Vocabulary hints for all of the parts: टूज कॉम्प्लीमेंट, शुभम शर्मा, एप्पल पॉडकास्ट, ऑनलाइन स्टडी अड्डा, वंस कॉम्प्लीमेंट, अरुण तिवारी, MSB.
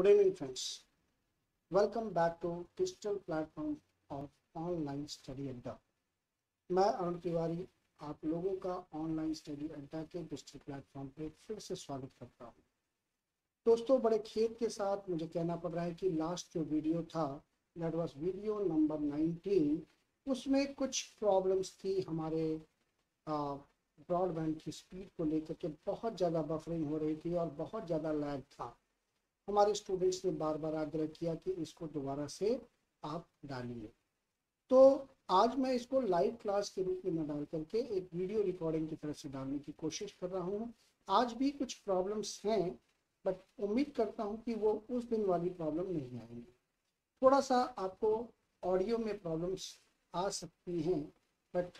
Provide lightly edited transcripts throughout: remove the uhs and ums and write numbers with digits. Good evening friends, welcome back to digital platform of ऑनलाइन स्टडी अड्डा। मैं अरुण तिवारी आप लोगों का ऑनलाइन स्टडी अड्डा के डिजिटल प्लेटफॉर्म पे फिर से स्वागत करता हूँ। दोस्तों, बड़े खेद के साथ मुझे कहना पड़ रहा है कि लास्ट जो वीडियो था दैट वाज वीडियो नंबर 19, उसमें कुछ प्रॉब्लम्स थी हमारे ब्रॉडबैंड की स्पीड को लेकर के। बहुत ज़्यादा बफरिंग हो रही थी और बहुत ज़्यादा लैग था। हमारे स्टूडेंट्स ने बार बार आग्रह किया कि इसको दोबारा से आप डालिए, तो आज मैं इसको लाइव क्लास के रूप में न डाल करके एक वीडियो रिकॉर्डिंग की तरह से डालने की कोशिश कर रहा हूँ। आज भी कुछ प्रॉब्लम्स हैं, बट उम्मीद करता हूँ कि वो उस दिन वाली प्रॉब्लम नहीं आएंगी। थोड़ा सा आपको ऑडियो में प्रॉब्लम्स आ सकती हैं, बट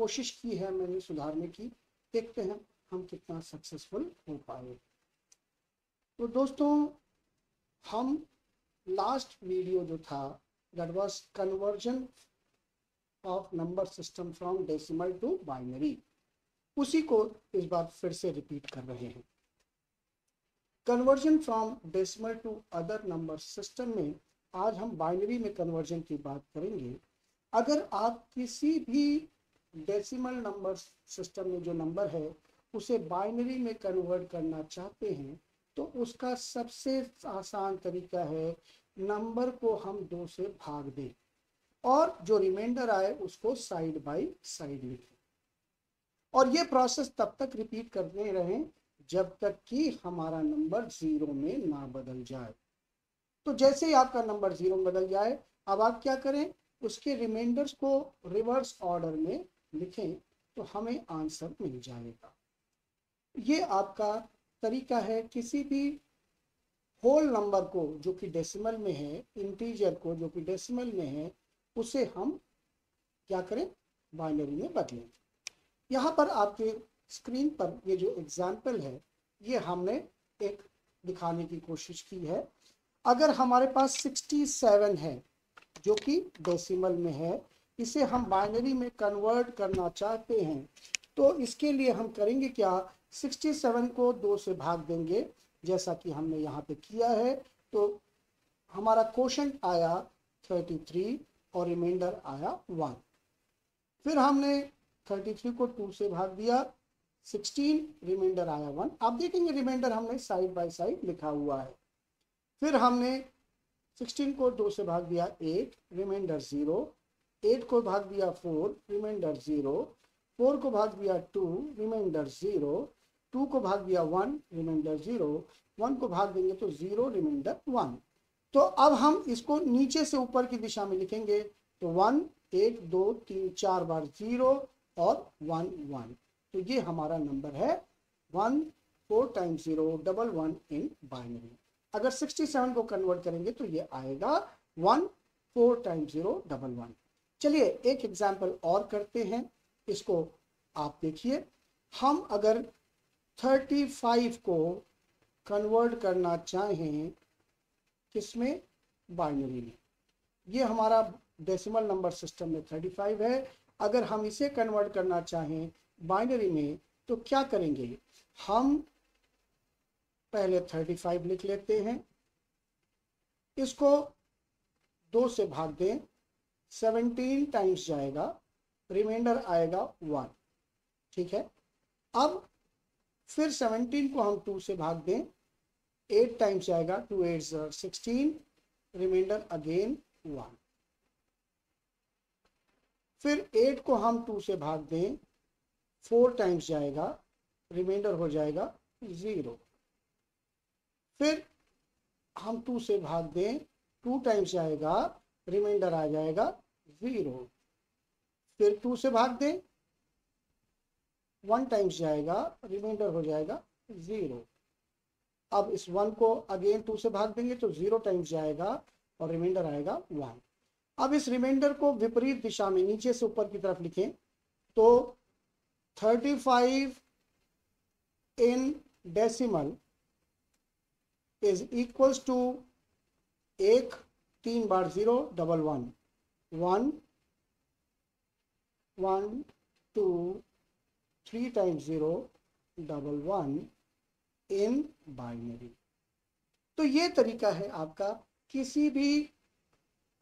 कोशिश की है मैंने सुधारने की। देखते हैं हम कितना सक्सेसफुल हो पाए। तो दोस्तों, हम लास्ट वीडियो जो था that was conversion of number system from decimal to binary, उसी को इस बार फिर से रिपीट कर रहे हैं। Conversion from decimal to other number system में आज हम बाइनरी में कन्वर्जन की बात करेंगे। अगर आप किसी भी डेसिमल नंबर सिस्टम में जो नंबर है उसे बाइनरी में कन्वर्ट करना चाहते हैं, तो उसका सबसे आसान तरीका है नंबर को हम 2 से भाग दें और जो रिमाइंडर आए उसको साइड बाय साइड लिखें। और ये प्रोसेस तब तक रिपीट करते रहें जब तक कि हमारा नंबर 0 में ना बदल जाए। तो जैसे ही आपका नंबर 0 में बदल जाए, अब आप क्या करें, उसके रिमाइंडर्स को रिवर्स ऑर्डर में लिखें, तो हमें आंसर मिल जाएगा। ये आपका तरीका है किसी भी होल नंबर को जो कि डेसिमल में है, इंटीजर को जो कि डेसिमल में है, उसे हम क्या करें, बाइनरी में बदलें। यहाँ पर आपके स्क्रीन पर ये जो एग्जाम्पल है ये हमने एक दिखाने की कोशिश की है। अगर हमारे पास 67 है जो कि डेसिमल में है, इसे हम बाइनरी में कन्वर्ट करना चाहते हैं, तो इसके लिए हम करेंगे क्या, 67 को 2 से भाग देंगे जैसा कि हमने यहाँ पे किया है। तो हमारा क्वोशंट आया 33 और रिमाइंडर आया 1। फिर हमने 33 को 2 से भाग दिया, 16, रिमाइंडर आया 1। आप देखेंगे रिमाइंडर हमने साइड बाय साइड लिखा हुआ है। फिर हमने 16 को 2 से भाग दिया 8, रिमाइंडर 0। 8 को भाग दिया 4, रिमाइंडर 0। 4 को भाग दिया 2, रिमाइंडर 0। 2 को भाग दिया 1, रिमाइंडर 0। 1 को भाग देंगे तो 0, रिमाइंडर 1। तो अब हम इसको नीचे से ऊपर की दिशा में लिखेंगे, तो 1, 1, 2, 3, 4 बार 0 और 1, 1। तो ये हमारा नंबर है 1, 4 टाइम 0, 1, 1 इन बाइनरी। अगर 67 को कन्वर्ट करेंगे तो ये आएगा 1, 4 टाइम 0, 1, 1। चलिए एक एग्जाम्पल और करते हैं, इसको आप देखिए। हम अगर 35 को कन्वर्ट करना चाहें किसमें, बाइनरी में। ये हमारा डेसिमल नंबर सिस्टम में 35 है। अगर हम इसे कन्वर्ट करना चाहें बाइनरी में तो क्या करेंगे, हम पहले 35 लिख लेते हैं, इसको 2 से भाग दें, 17 टाइम्स जाएगा, रिमाइंडर आएगा 1। ठीक है, अब फिर 17 को हम 2 से भाग दें, 8 टाइम्स जाएगा, 2, 8, 16, रिमाइंडर अगेन 1। फिर 8 को हम 2 से भाग दें, 4 टाइम्स जाएगा, रिमाइंडर हो जाएगा 0। फिर हम 2 से भाग दें, 2 टाइम्स जाएगा, रिमाइंडर आ जाएगा 0। फिर 2 से भाग दें, 1 टाइम्स जाएगा, रिमाइंडर हो जाएगा 0। अब इस 1 को अगेन 2 से भाग देंगे तो 0 टाइम्स जाएगा और रिमाइंडर आएगा 1। अब इस रिमाइंडर को विपरीत दिशा में नीचे से ऊपर की तरफ लिखें, तो 35 in decimal is equals to 1, 3 बार 0, 1, 1, 1, 2, 3 टाइम 0, 1, 1 इन बाइनरी। तो तो ये तरीका है आपका किसी भी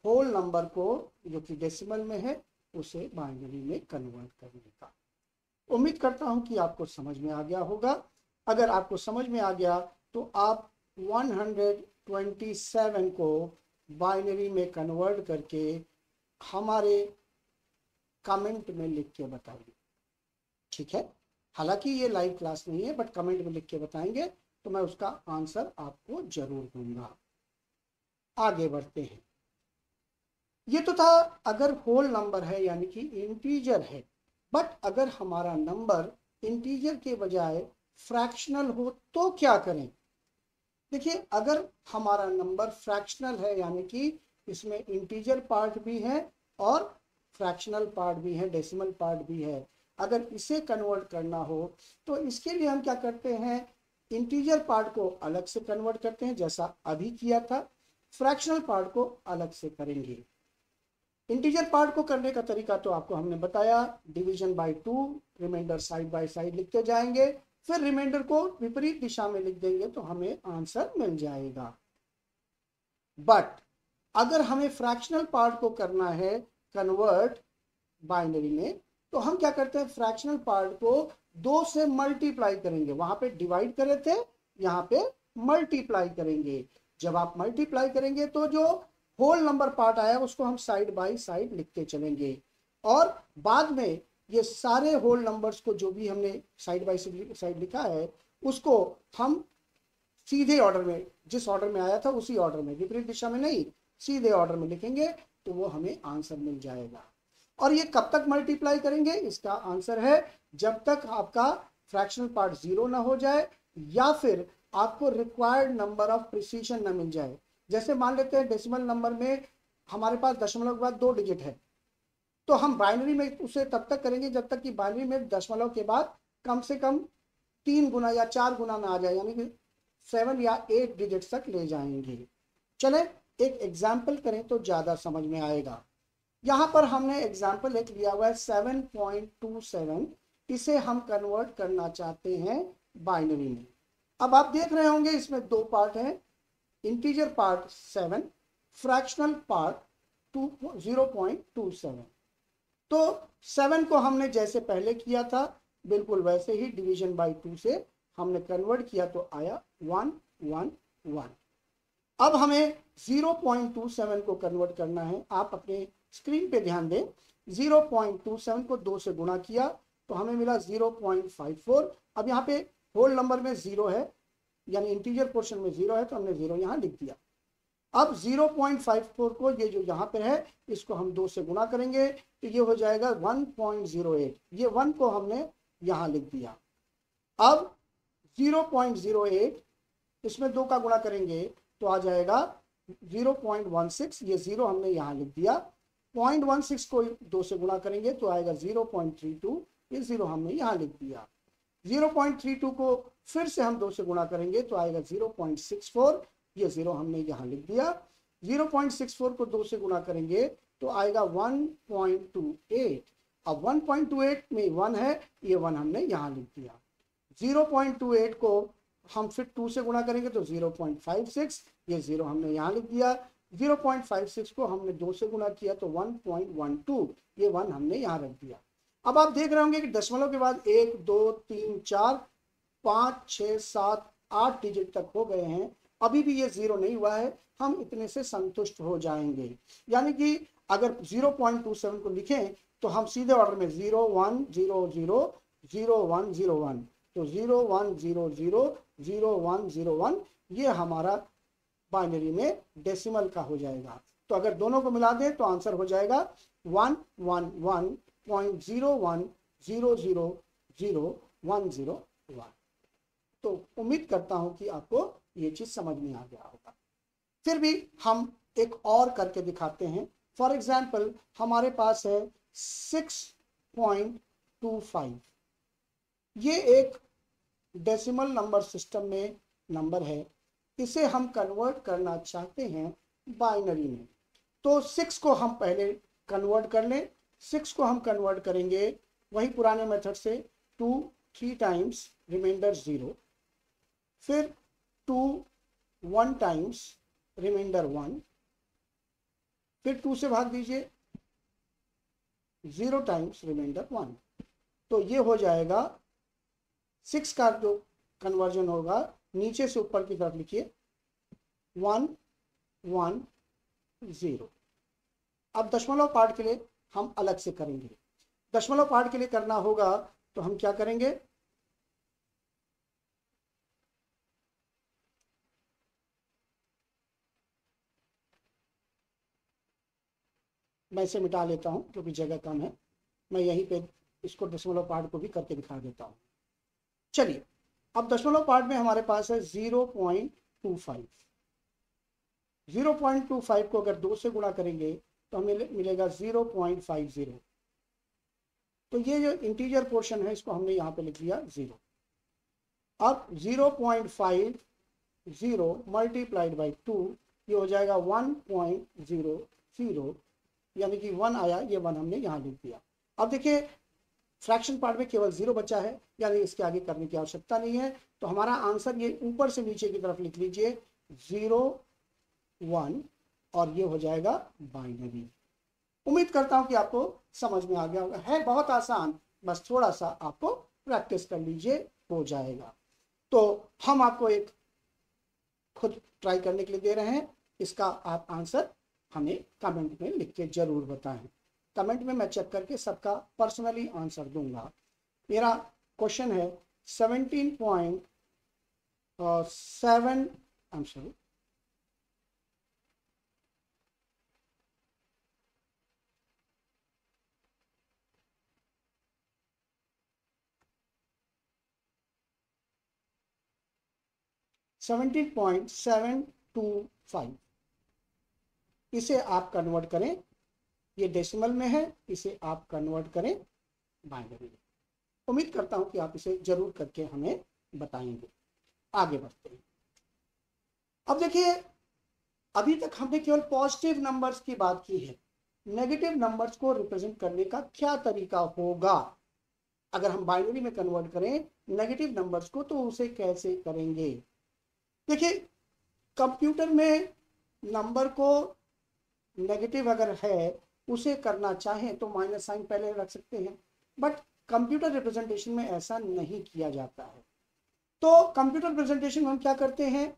होल नंबर को जो कि डेसिमल में है उसे बाइनरी में कन्वर्ट करने का। उम्मीद करता हूं कि आपको समझ में आ गया होगा। अगर आपको समझ में आ गया तो आप 127 को बाइनरी में कन्वर्ट करके हमारे कमेंट में लिख के बताइए, ठीक है। हालांकि ये लाइव क्लास नहीं है, बट कमेंट में लिख के बताएंगे तो मैं उसका आंसर आपको जरूर दूंगा। आगे बढ़ते हैं। ये तो था अगर होल नंबर है यानी कि इंटीजर है, बट अगर हमारा नंबर इंटीजर के बजाय फ्रैक्शनल हो तो क्या करें। देखिए, अगर हमारा नंबर फ्रैक्शनल है यानी कि इसमें इंटीजर पार्ट भी है और फ्रैक्शनल पार्ट भी है, डेसिमल पार्ट भी है, अगर इसे कन्वर्ट करना हो तो इसके लिए हम क्या करते हैं, इंटीजर पार्ट को अलग से कन्वर्ट करते हैं जैसा अभी किया था, फ्रैक्शनल पार्ट को अलग से करेंगे। इंटीजर पार्ट को करने का तरीका तो आपको हमने बताया, division by 2, remainder side by side लिखते जाएंगे, फिर रिमाइंडर को विपरीत दिशा में लिख देंगे तो हमें आंसर मिल जाएगा। बट अगर हमें फ्रैक्शनल पार्ट को करना है कन्वर्ट बाइनरी में तो हम क्या करते हैं, फ्रैक्शनल पार्ट को 2 से मल्टीप्लाई करेंगे। वहां पे डिवाइड करे थे, यहाँ पे मल्टीप्लाई करेंगे। जब आप मल्टीप्लाई करेंगे तो जो होल नंबर पार्ट आया उसको हम साइड बाय साइड लिखते चलेंगे और बाद में ये सारे होल नंबर्स को जो भी हमने साइड बाय साइड लिखा है उसको हम सीधे ऑर्डर में, जिस ऑर्डर में आया था उसी ऑर्डर में, विपरीत दिशा में नहीं, सीधे ऑर्डर में लिखेंगे तो वो हमें आंसर मिल जाएगा। और ये कब तक मल्टीप्लाई करेंगे, इसका आंसर है जब तक आपका फ्रैक्शनल पार्ट 0 ना हो जाए या फिर आपको रिक्वायर्ड नंबर ऑफ प्रिसिशन ना मिल जाए। जैसे मान लेते हैं डेसिमल नंबर में हमारे पास दशमलव के बाद 2 डिजिट है तो हम बाइनरी में उसे तब तक करेंगे जब तक कि बाइनरी में दशमलव के बाद कम से कम 3 गुना या 4 गुना ना आ जाए, यानी कि 7 या 8 डिजिट तक ले जाएंगे। चले एक एग्जाम्पल करें तो ज्यादा समझ में आएगा। यहाँ पर हमने एग्जाम्पल एक लिया हुआ है 7.27, इसे हम कन्वर्ट करना चाहते हैं बाइनरी में। अब आप देख रहे होंगे इसमें 2 पार्ट हैं, इंटीजर पार्ट 7, फ्रैक्शनल पार्ट 0.27। तो 7 को हमने जैसे पहले किया था बिल्कुल वैसे ही डिवीजन बाय 2 से हमने कन्वर्ट किया तो आया 111। अब हमें 0.27 को कन्वर्ट करना है। आप अपने स्क्रीन पे ध्यान दें, 0.27 को 2 से गुणा किया तो हमें मिला 0.54। अब यहाँ पे होल नंबर में 0 है यानी इंटीजर पोर्शन में 0 है तो हमने 0 यहाँ लिख दिया। अब 0.54 को ये जो यहाँ पे है इसको हम 2 से गुणा करेंगे तो ये हो जाएगा 1.08। ये 1 को हमने यहाँ लिख दिया। अब 0.08 इसमें 2 का गुणा करेंगे तो आ जाएगा 0.16। ये 0 हमने यहाँ लिख दिया। 0.16 को 2 से गुणा करेंगे तो आएगा 0.32। ये 0 हमने यहाँ लिख दिया। 0.32 को फिर से हम 2 से गुणा करेंगे तो आएगा 0.64। ये 0 हमने यहाँ लिख दिया। 0.64 को 2 से गुणा करेंगे तो आएगा 1.28। अब 1.28 में 1 है, ये 1 हमने यहाँ लिख दिया। 0.28 को हम फिर 2 से गुणा करेंगे तो 0.56। ये 0 हमने यहाँ लिख दिया। 0.56 को हमने 2 से गुणा किया तो 1.12। ये 1 हमने यहाँ रख दिया। अब आप देख रहे होंगे कि दशमलव के बाद 1, 2, 3, 4, 5, 6, 7, 8 डिजिट तक हो गए हैं, अभी भी ये 0 नहीं हुआ है। हम इतने से संतुष्ट हो जाएंगे। यानी कि अगर 0.27 को लिखें तो हम सीधे ऑर्डर में 0, 1, 0, 0, 0, 1, 0, 1 तो 0, 1, 0, 0, 0, 1, 0, 1 ये हमारा बाइनरी में डेसिमल का हो जाएगा। तो अगर दोनों को मिला दें तो आंसर हो जाएगा 1, 1, 1.01, 0, 1, 0, 0, 0, 1, 0, 1। तो उम्मीद करता हूं कि आपको ये चीज समझ में आ गया होगा। फिर भी हम एक और करके दिखाते हैं। फॉर एग्जाम्पल हमारे पास है 6.25। ये एक डेसिमल नंबर सिस्टम में नंबर है, इसे हम कन्वर्ट करना चाहते हैं बाइनरी में। तो 6 को हम पहले कन्वर्ट कर लें। 6 को हम कन्वर्ट करेंगे वही पुराने मेथड से, 2, 3 टाइम्स रिमाइंडर 0, फिर 2 वन टाइम्स रिमाइंडर वन, फिर टू से भाग दीजिए जीरो टाइम्स रिमाइंडर वन, तो ये हो जाएगा सिक्स का जो कन्वर्जन होगा नीचे से ऊपर की तरफ लिखिए 1 1 0। अब दशमलव पार्ट के लिए हम अलग से करेंगे, दशमलव पार्ट के लिए करना होगा तो हम क्या करेंगे, मैं इसे मिटा लेता हूं क्योंकि जगह कम है, मैं यहीं पे इसको दशमलव पार्ट को भी करके दिखा देता हूँ। चलिए अब दशमलव पार्ट में हमारे पास है 0.25, 0.25 को अगर 2 से गुणा करेंगे तो हमें मिलेगा 0.50, तो ये जो इंटीजर पोर्शन है इसको हमने यहाँ पे लिख दिया 0। अब 0.50 मल्टीप्लाइड बाई 2 ये हो जाएगा 1.00, यानी कि 1 आया, ये 1 हमने यहाँ लिख दिया। अब देखिए फ्रैक्शन पार्ट में केवल 0 बचा है, यानी इसके आगे करने की आवश्यकता नहीं है, तो हमारा आंसर ये ऊपर से नीचे की तरफ लिख लीजिए 0 1 और ये हो जाएगा बाइनरी। उम्मीद करता हूँ कि आपको समझ में आ गया होगा, है बहुत आसान, बस थोड़ा सा आपको प्रैक्टिस कर लीजिए हो जाएगा। तो हम आपको एक खुद ट्राई करने के लिए दे रहे हैं, इसका आप आंसर हमें कमेंट में लिख के जरूर बताएं। कमेंट में मैं चेक करके सबका पर्सनली आंसर दूंगा। मेरा क्वेश्चन है 17.725, इसे आप कन्वर्ट करें, ये डेसिमल में है, इसे आप कन्वर्ट करें बाइनरी में। उम्मीद करता हूं कि आप इसे जरूर करके हमें बताएंगे। आगे बढ़ते हैं। अब देखिए अभी तक हमने केवल पॉजिटिव नंबर्स की बात की है, नेगेटिव नंबर्स को रिप्रेजेंट करने का क्या तरीका होगा। अगर हम बाइनरी में कन्वर्ट करें नेगेटिव नंबर्स को तो उसे कैसे करेंगे। देखिए कंप्यूटर में नंबर को नेगेटिव अगर है उसे करना चाहें तो माइनस साइन पहले रख सकते हैं, बट कंप्यूटर रिप्रेजेंटेशन में ऐसा नहीं किया जाता है। तो कंप्यूटर रिप्रेजेंटेशन में हम क्या करते हैं,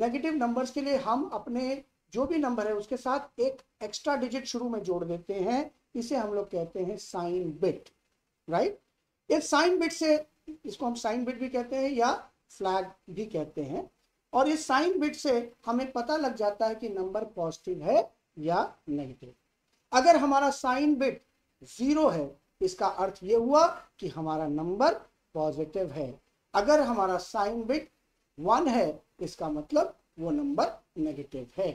नेगेटिव नंबर्स के लिए हम अपने जो भी नंबर है उसके साथ एक एक्स्ट्रा डिजिट शुरू में जोड़ देते हैं, इसे हम लोग कहते हैं साइन बिट, राइट। इस साइन बिट से, इसको हम साइन बिट भी कहते हैं या फ्लैग भी कहते हैं, और इस साइन बिट से हमें पता लग जाता है कि नंबर पॉजिटिव है या नेगेटिव। अगर हमारा साइन बिट 0 है इसका अर्थ ये हुआ कि हमारा नंबर पॉजिटिव है, अगर हमारा साइन बिट 1 है इसका मतलब वो नंबर नेगेटिव है।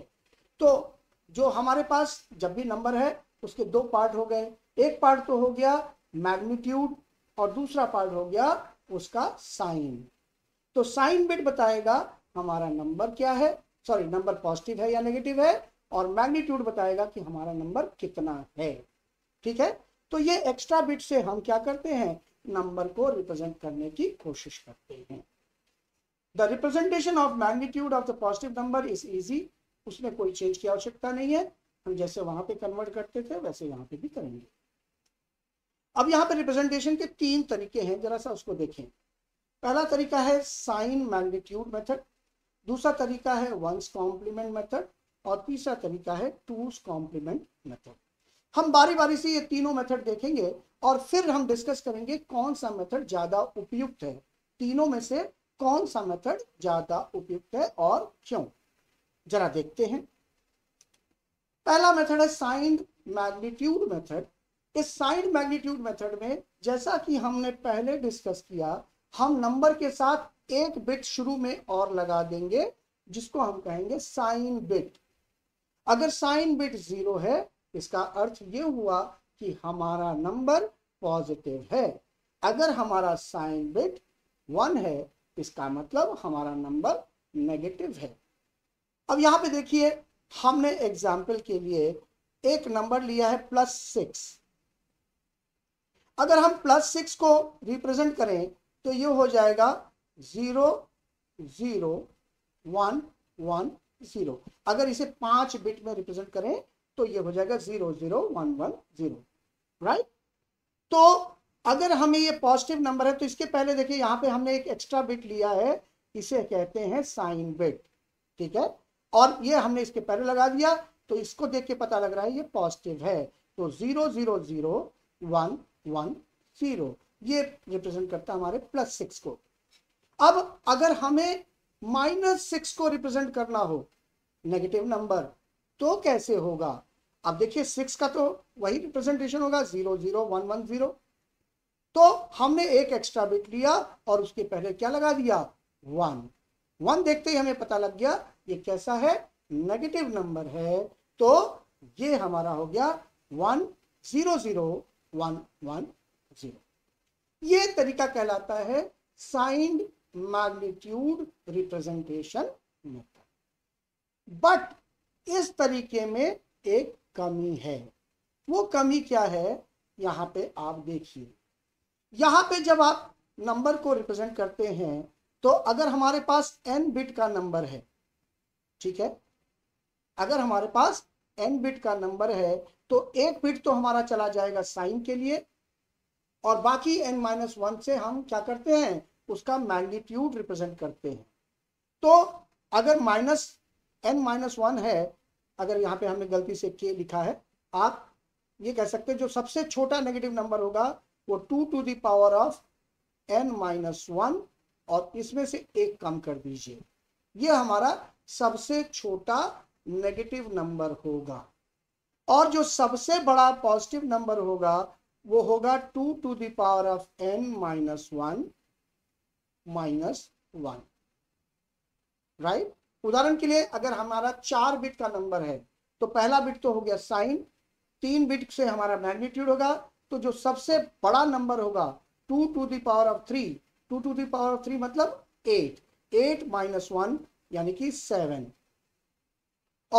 तो जो हमारे पास जब भी नंबर है उसके दो पार्ट हो गए, एक पार्ट तो हो गया मैग्नीट्यूड और दूसरा पार्ट हो गया उसका साइन। तो साइन बिट बताएगा हमारा नंबर क्या है, सॉरी नंबर पॉजिटिव है या नेगेटिव है, और मैग्नीट्यूड बताएगा कि हमारा नंबर कितना है, ठीक है। तो ये एक्स्ट्रा बिट से हम क्या करते हैं, नंबर को रिप्रेजेंट करने की कोशिश करते हैं। The representation of magnitude of the positive number is easy, उसमें कोई चेंज की आवश्यकता नहीं है, हम जैसे वहां पे कन्वर्ट करते थे वैसे यहाँ पे भी करेंगे। अब यहाँ पे रिप्रेजेंटेशन के 3 तरीके हैं, जरा सा उसको देखें। पहला तरीका है साइन मैग्नीट्यूड मेथड, दूसरा तरीका है वंस कॉम्प्लीमेंट मेथड, और तीसरा तरीका है टूज कॉम्प्लीमेंट मेथड। हम बारी बारी से ये तीनों मेथड देखेंगे और फिर हम डिस्कस करेंगे कौन सा मेथड ज्यादा उपयुक्त है, तीनों में से कौन सा मेथड ज्यादा उपयुक्त है और क्यों। जरा देखते हैं। पहला मेथड है साइन मैग्नीट्यूड मेथड। इस साइन मैग्नीट्यूड मेथड में जैसा कि हमने पहले डिस्कस किया, हम नंबर के साथ एक बिट शुरू में और लगा देंगे जिसको हम कहेंगे साइन बिट। अगर साइन बिट 0 है इसका अर्थ ये हुआ कि हमारा नंबर पॉजिटिव है, अगर हमारा साइन बिट 1 है इसका मतलब हमारा नंबर नेगेटिव है। अब यहाँ पे देखिए हमने एग्जाम्पल के लिए एक नंबर लिया है +6। अगर हम +6 को रिप्रेजेंट करें तो ये हो जाएगा 0 0 1 0 अगर इसे 5 बिट में रिप्रेजेंट करें तो ये हो जाएगा 0 0 1 1 0 राइट। तो अगर हमें ये पॉजिटिव नंबर है तो इसके पहले देखिए यहाँ पे हमने एक एक्स्ट्रा बिट लिया है, इसे कहते हैं साइन बिट, ठीक है, और ये हमने इसके पहले लगा दिया तो इसको देख के पता लग रहा है ये पॉजिटिव है। तो 0 0 0 1 1 0 ये रिप्रेजेंट करता है हमारे +6 को। अब अगर हमें -6 को रिप्रेजेंट करना हो नेगेटिव नंबर तो कैसे होगा? अब देखिए 6 का तो वही रिप्रेजेंटेशन होगा 0 0 1 1 0। तो हमने एक एक्स्ट्रा बिट लिया और उसके पहले क्या लगा दिया 1 1। देखते ही हमें पता लग गया ये कैसा है, नेगेटिव नंबर है। तो ये हमारा हो गया 1 0 0 1 1 0। ये तरीका कहलाता है signed magnitude representation method. But इस तरीके में एक कमी है, वो कमी क्या है यहाँ पे आप देखिए। यहाँ पे जब आप नंबर को रिप्रेजेंट करते हैं तो अगर हमारे पास n बिट का नंबर है, ठीक है, अगर हमारे पास n बिट का नंबर है तो 1 बिट तो हमारा चला जाएगा साइन के लिए और बाकी n-1 से हम क्या करते हैं उसका मैग्नीट्यूड रिप्रेजेंट करते हैं। तो अगर -n-1 है, अगर यहाँ पे हमने गलती से k लिखा है, आप ये कह सकते हैं जो सबसे छोटा नेगेटिव नंबर होगा वो 2 to the power of n-1 और इसमें से 1 कम कर दीजिए, ये हमारा सबसे छोटा नेगेटिव नंबर होगा। और जो सबसे बड़ा पॉजिटिव नंबर होगा वो होगा 2 to the power of n-1 right. उदाहरण के लिए अगर हमारा 4 बिट का नंबर है तो पहला बिट तो हो गया साइन, 3 बिट से हमारा मैग्नीट्यूड होगा, तो जो सबसे बड़ा नंबर होगा 2 to the power of 3, 2 to the power of 3 मतलब 8 8 minus 1 यानी कि 7।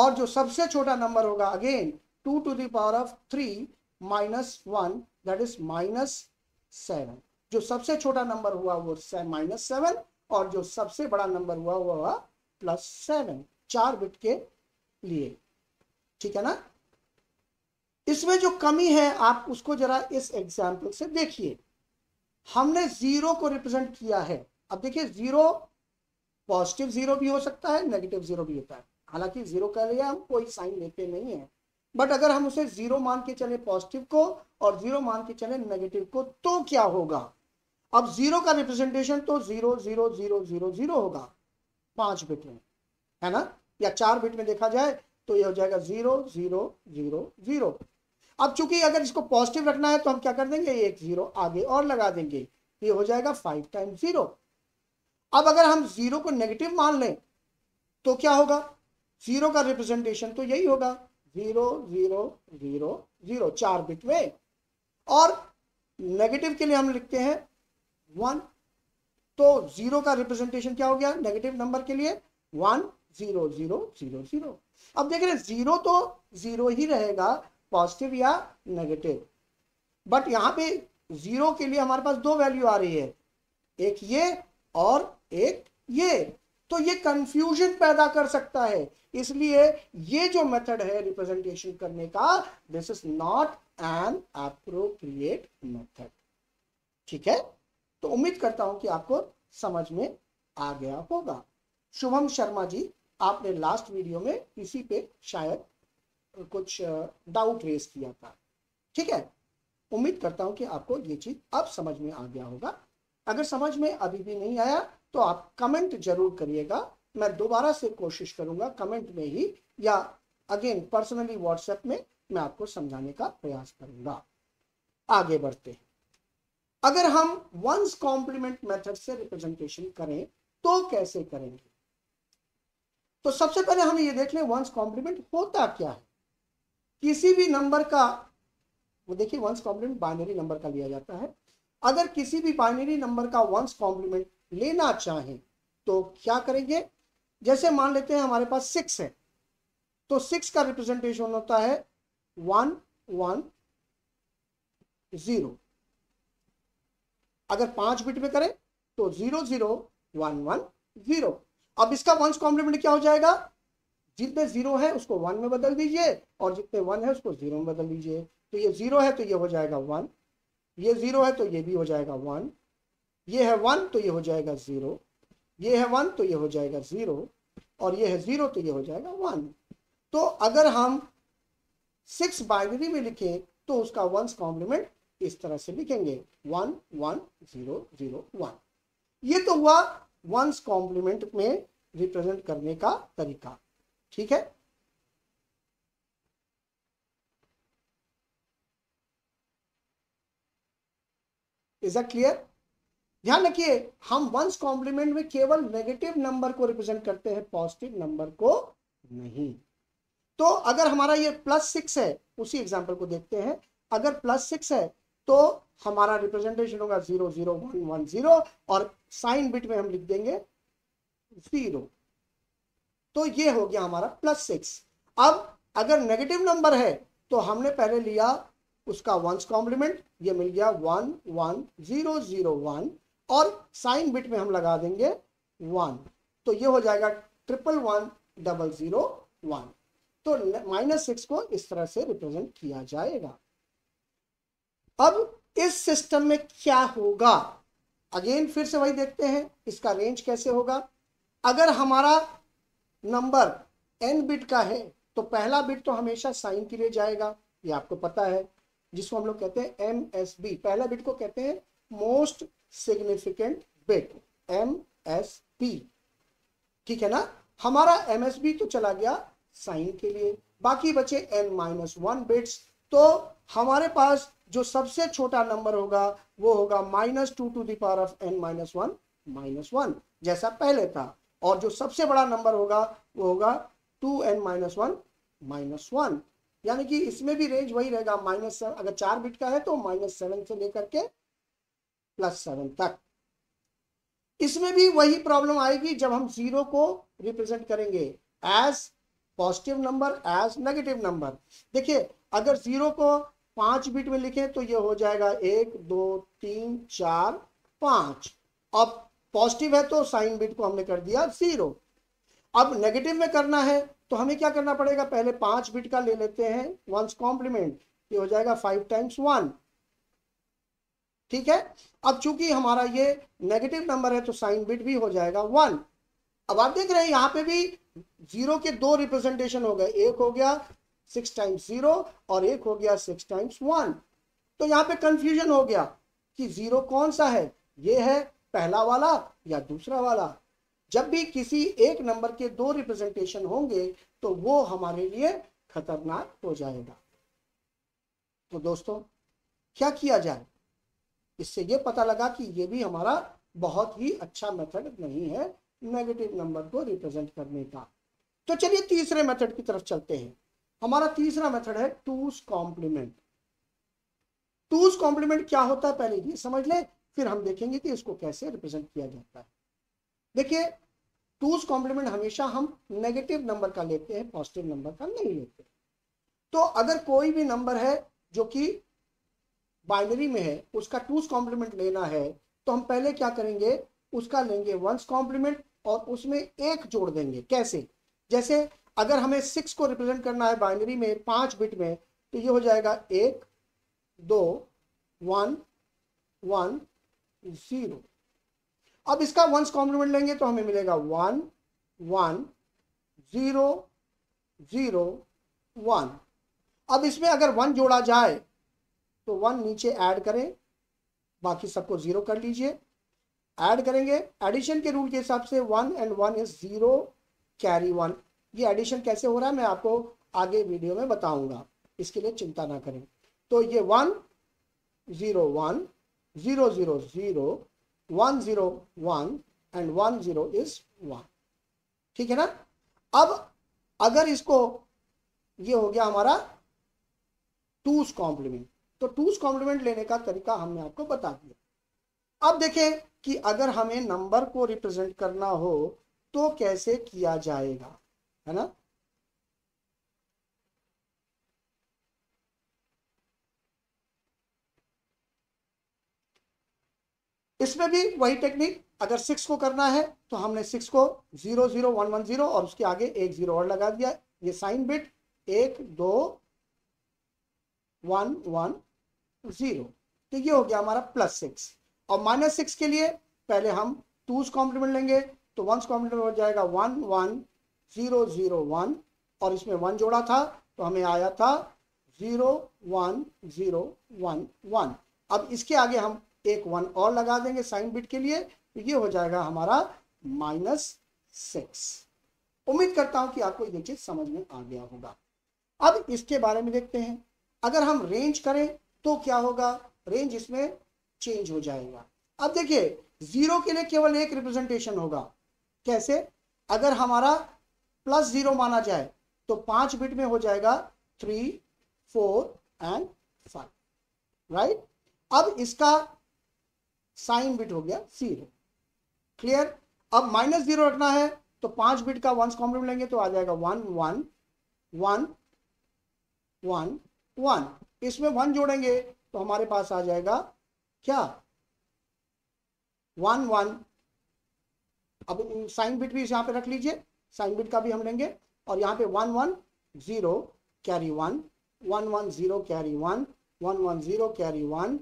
और जो सबसे छोटा नंबर होगा again 2 to the power of 3 minus 1 that is -7। जो सबसे छोटा नंबर हुआ वो -7 और जो सबसे बड़ा नंबर हुआ वो हुआ +7 4 बिट के लिए, ठीक है ना। इसमें जो कमी है आप उसको जरा इस एग्जाम्पल से देखिए। हमने 0 को रिप्रेजेंट किया है। अब देखिए 0 पॉजिटिव 0 भी हो सकता है, नेगेटिव 0 भी होता है। हालांकि 0 कह रहे हैं हम, कोई साइन लेते नहीं है, बट अगर हम उसे 0 मान के चले पॉजिटिव को और 0 मान के चले नेगेटिव को तो क्या होगा? अब 0 का रिप्रेजेंटेशन तो 0 0 0 0 0 होगा 5 बिट में, है ना, या 4 बिट में देखा जाए तो ये हो जाएगा 0 0 0 0। अब चूंकि अगर इसको पॉजिटिव रखना है तो हम क्या कर देंगे, एक 0 आगे और लगा देंगे, ये हो जाएगा 5 times 0। अब अगर हम 0 को नेगेटिव मान लें तो क्या होगा? 0 का रिप्रेजेंटेशन तो यही होगा 0 0 0 0 4 बिट में। और नेगेटिव के लिए हम लिखते हैं 1, तो 0 का रिप्रेजेंटेशन क्या हो गया नेगेटिव नंबर के लिए 1 0 0 0 0। अब देख रहे हैं 0 तो 0 ही रहेगा पॉजिटिव या नेगेटिव, बट यहाँ पे 0 के लिए हमारे पास 2 वैल्यू आ रही है, एक ये और एक ये, तो ये कंफ्यूजन पैदा कर सकता है। इसलिए ये जो मेथड है रिप्रेजेंटेशन करने का, this is not an appropriate method, ठीक है। तो उम्मीद करता हूं कि आपको समझ में आ गया होगा। शुभम शर्मा जी, आपने लास्ट वीडियो में इसी पे शायद कुछ डाउट रेज किया था, ठीक है। उम्मीद करता हूं कि आपको ये चीज अब समझ में आ गया होगा। अगर समझ में अभी भी नहीं आया तो आप कमेंट जरूर करिएगा, मैं दोबारा से कोशिश करूंगा कमेंट में ही, या अगेन पर्सनली व्हाट्सएप में मैं आपको समझाने का प्रयास करूंगा। आगे बढ़ते हैं। अगर हम वंस कॉम्प्लीमेंट मेथड से रिप्रेजेंटेशन करें तो कैसे करेंगे? तो सबसे पहले हमें ये देख लें वंस कॉम्प्लीमेंट होता क्या है। किसी भी नंबर का, वो देखिए वंस कॉम्प्लीमेंट बाइनरी नंबर का लिया जाता है, अगर किसी भी बाइनरी नंबर का वंस कॉम्प्लीमेंट लेना चाहें तो क्या करेंगे? जैसे मान लेते हैं हमारे पास 6 है, तो 6 का रिप्रेजेंटेशन होता है 1 1 0। अगर 5 बिट में करें तो 0 0 1 1 0। अब इसका वंस कॉम्प्लीमेंट क्या हो जाएगा, जितने जीरो है उसको वन में बदल दीजिए और जितने वन है उसको जीरो में बदल दीजिए। तो ये जीरो है तो ये हो जाएगा वन, ये जीरो है तो ये भी हो जाएगा वन, ये है वन तो ये हो जाएगा जीरो, ये है वन तो ये हो जाएगा जीरो, और ये है जीरो तो ये हो जाएगा वन। तो अगर हम 6 बाइनरी में लिखें तो उसका वंस कॉम्प्लीमेंट इस तरह से लिखेंगे 1 1 0 0 1। ये तो हुआ वंस कॉम्प्लीमेंट में रिप्रेजेंट करने का तरीका। ठीक है, इज दैट क्लियर? ध्यान रखिए, हम वंस कॉम्प्लीमेंट में केवल नेगेटिव नंबर को रिप्रेजेंट करते हैं, पॉजिटिव नंबर को नहीं। तो अगर हमारा ये +6 है, उसी एग्जांपल को देखते हैं। अगर +6 है तो हमारा रिप्रेजेंटेशन होगा 0 0 1 1 0 और साइन बिट में हम लिख देंगे 0। तो ये हो गया हमारा +6। अब अगर नेगेटिव नंबर है तो हमने पहले लिया उसका वंस कॉम्प्लीमेंट, ये मिल गया 1 1 0 0 1 और साइन बिट में हम लगा देंगे 1, तो ये हो जाएगा 1 1 1 0 0 1। तो -6 को इस तरह से रिप्रेजेंट किया जाएगा। अब इस सिस्टम में क्या होगा, अगेन फिर से वही देखते हैं, इसका रेंज कैसे होगा। अगर हमारा नंबर n बिट का है तो पहला बिट तो हमेशा साइन के लिए जाएगा, ये आपको पता है, जिसको हम लोग कहते हैं MSB। पहला बिट को कहते हैं मोस्ट सिग्निफिकेंट बिट, MSB। ठीक है ना, हमारा MSB तो चला गया साइन के लिए, बाकी बचे n-1 बिट्स। तो हमारे पास जो सबसे छोटा नंबर होगा वो होगा -2 to the power of n-1 -1, जैसा पहले था, और जो सबसे बड़ा नंबर होगा वो होगा 2n-1 -1, यानी कि इसमें भी रेंज वही रहेगा -7। अगर 4 बिट का है तो -7 से लेकर के +7 तक। इसमें भी वही प्रॉब्लम आएगी जब हम 0 को रिप्रेजेंट करेंगे as positive number, as negative number. देखिए, अगर 0 को 5 बिट में लिखें तो ये हो जाएगा 1 2 3 4 5। अब पॉजिटिव है तो साइन बिट को हमने कर दिया 0। अब नेगेटिव में करना है तो हमें क्या करना पड़ेगा, पहले 5 बिट का ले लेते हैं वंस कॉम्प्लीमेंट, ये हो जाएगा 5 times 1। ठीक है, अब चूंकि हमारा ये नेगेटिव नंबर है तो साइन बिट भी हो जाएगा 1। अब आप देख रहे हैं यहाँ पे भी 0 के 2 रिप्रेजेंटेशन हो गए, एक हो गया 6 times 0 और एक हो गया 6 times 1। तो यहाँ पे कंफ्यूजन हो गया कि 0 कौन सा है, ये है पहला वाला या दूसरा वाला। जब भी किसी एक नंबर के 2 रिप्रेजेंटेशन होंगे तो वो हमारे लिए खतरनाक हो जाएगा। तो दोस्तों, क्या किया जाए, इससे ये पता लगा कि ये भी हमारा बहुत ही अच्छा मेथड नहीं है नेगेटिव नंबर को रिप्रेजेंट करने का। तो चलिए तीसरे मेथड की तरफ चलते हैं। हमारा तीसरा मेथड है 2's कॉम्प्लीमेंट। 2's कॉम्प्लीमेंट क्या होता है पहले ये समझ लें, फिर हम देखेंगे कि इसको कैसे रिप्रेजेंट किया जाता है। देखिए, 2's कॉम्प्लीमेंट हमेशा हम नेगेटिव नंबर का लेते हैं, पॉजिटिव नंबर का नहीं लेते। तो अगर कोई भी नंबर है जो कि बाइनरी में है, उसका 2's कॉम्प्लीमेंट लेना है तो हम पहले क्या करेंगे, उसका लेंगे वंस कॉम्प्लीमेंट और उसमें 1 जोड़ देंगे। कैसे? जैसे अगर हमें 6 को रिप्रेजेंट करना है बाइनरी में 5 बिट में, तो ये हो जाएगा 1 2 1 1 0। अब इसका वंस कॉम्प्लीमेंट लेंगे तो हमें मिलेगा 1 1 0 0 1। अब इसमें अगर 1 जोड़ा जाए तो 1 नीचे ऐड करें, बाकी सबको 0 कर लीजिए, ऐड करेंगे। एडिशन के रूल के हिसाब से 1 and 1 is 0 carry 1। ये एडिशन कैसे हो रहा है मैं आपको आगे वीडियो में बताऊंगा, इसके लिए चिंता ना करें। तो ये 1 0 1 0 0 0 1 0 1 and 1 0 is 1। ठीक है ना। अब अगर इसको, ये हो गया हमारा 2's कॉम्प्लीमेंट। तो 2's कॉम्प्लीमेंट लेने का तरीका हमने आपको बता दिया। अब देखें कि अगर हमें नंबर को रिप्रेजेंट करना हो तो कैसे किया जाएगा, है ना। इसमें भी वही टेक्निक, अगर 6 को करना है तो हमने 6 को 0 0 1 1 0 और उसके आगे एक 0 और लगा दिया, ये साइन बिट 1 2 1 1 0, तो ये हो गया हमारा +6। और -6 के लिए पहले हम 2's कॉम्प्लीमेंट लेंगे तो 1's कॉम्प्लीमेंट हो जाएगा 1 1 0 0 1 और इसमें 1 जोड़ा था तो हमें आया था 0 1 0 1 1। अब इसके आगे हम एक 1 और लगा देंगे साइन बिट के लिए, तो ये हो जाएगा हमारा -6। उम्मीद करता हूं कि आपको ये चीज समझ में आ गया होगा। अब इसके बारे में देखते हैं, अगर हम रेंज करें तो क्या होगा, रेंज इसमें चेंज हो जाएगा। अब देखिए 0 के लिए केवल एक रिप्रेजेंटेशन होगा, कैसे, अगर हमारा +0 माना जाए तो 5 बिट में हो जाएगा 3 4 एंड 5, राइट। अब इसका साइन बिट हो गया 0, क्लियर। अब -0 रखना है तो 5 बिट का 1's कॉम्प्लीमेंट लेंगे तो आ जाएगा 1 1 1 1 1, इसमें 1 जोड़ेंगे तो हमारे पास आ जाएगा क्या 1 1। अब साइन बिट भी यहाँ पे रख लीजिए, साइन बिट का भी हम लेंगे और यहाँ पे 1 1 0 carry 1 1 1 0 carry 1 1 1 0 carry 1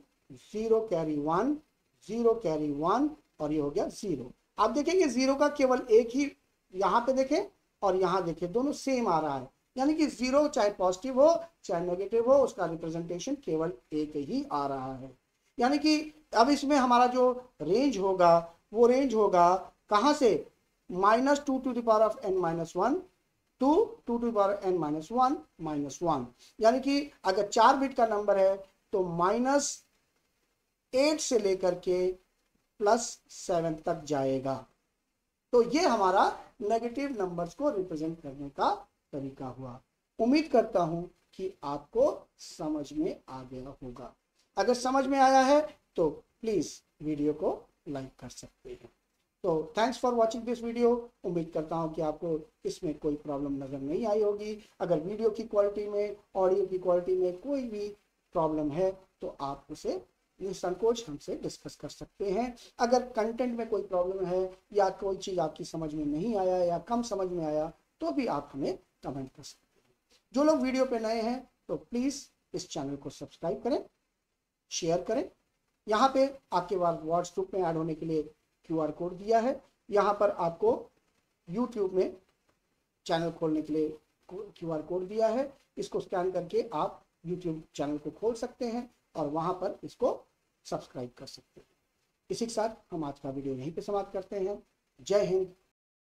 1 1 0 carry 1 0 carry 1 और ये हो गया 0। आप देखेंगे 0 का केवल एक ही, यहाँ पे देखें और यहाँ देखें, दोनों सेम आ रहा है, यानी कि 0 चाहे पॉजिटिव हो चाहे नेगेटिव हो, उसका रिप्रेजेंटेशन केवल एक ही आ रहा है। यानी कि अब इसमें हमारा जो रेंज होगा वो रेंज होगा कहाँ से, -2 to the power of n minus 1 to 2 to the power n minus 1 minus 1, यानी कि अगर 4 बिट का नंबर है तो -8 से लेकर के +7 तक जाएगा। तो ये हमारा नेगेटिव नंबर्स को रिप्रेजेंट करने का तरीका हुआ। उम्मीद करता हूं कि आपको समझ में आ गया होगा। अगर समझ में आया है तो प्लीज वीडियो को लाइक कर सकते हैं। तो thanks for watching this video. उम्मीद करता हूं कि आपको इसमें कोई प्रॉब्लम नज़र नहीं आई होगी। अगर वीडियो की क्वालिटी में, ऑडियो की क्वालिटी में कोई भी प्रॉब्लम है तो आप उसे निसंकोच हमसे डिस्कस कर सकते हैं। अगर कंटेंट में कोई प्रॉब्लम है या कोई चीज़ आपकी समझ में नहीं आया या कम समझ में आया तो भी आप हमें कमेंट कर सकते हैं। जो लोग वीडियो पर नए हैं तो प्लीज़ इस चैनल को सब्सक्राइब करें, शेयर करें। यहाँ पे आपके पास व्हाट्सएप में ऐड होने के लिए QR कोड दिया है, यहाँ पर आपको YouTube में चैनल खोलने के लिए QR कोड दिया है, इसको स्कैन करके आप YouTube चैनल को खोल सकते हैं और वहाँ पर इसको सब्सक्राइब कर सकते हैं। इसी के साथ हम आज का वीडियो यहीं पे समाप्त करते हैं। जय हिंद।